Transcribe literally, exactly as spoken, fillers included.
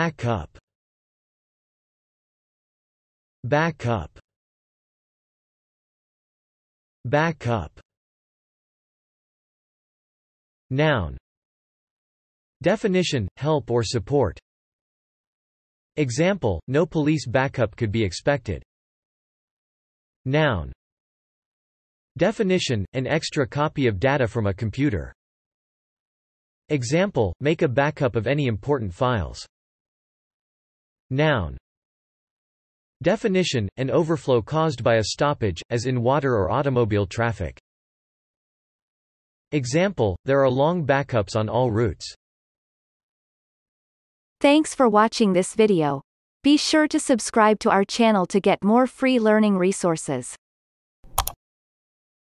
Back up. Back up. Back up. Noun. Definition: help or support. Example: no police backup could be expected. Noun. Definition: an extra copy of data from a computer. Example: make a backup of any important files. Noun. Definition: an overflow caused by a stoppage, as in water or automobile traffic. Example: there are long backups on all routes. Thanks for watching this video. Be sure to subscribe to our channel to get more free learning resources.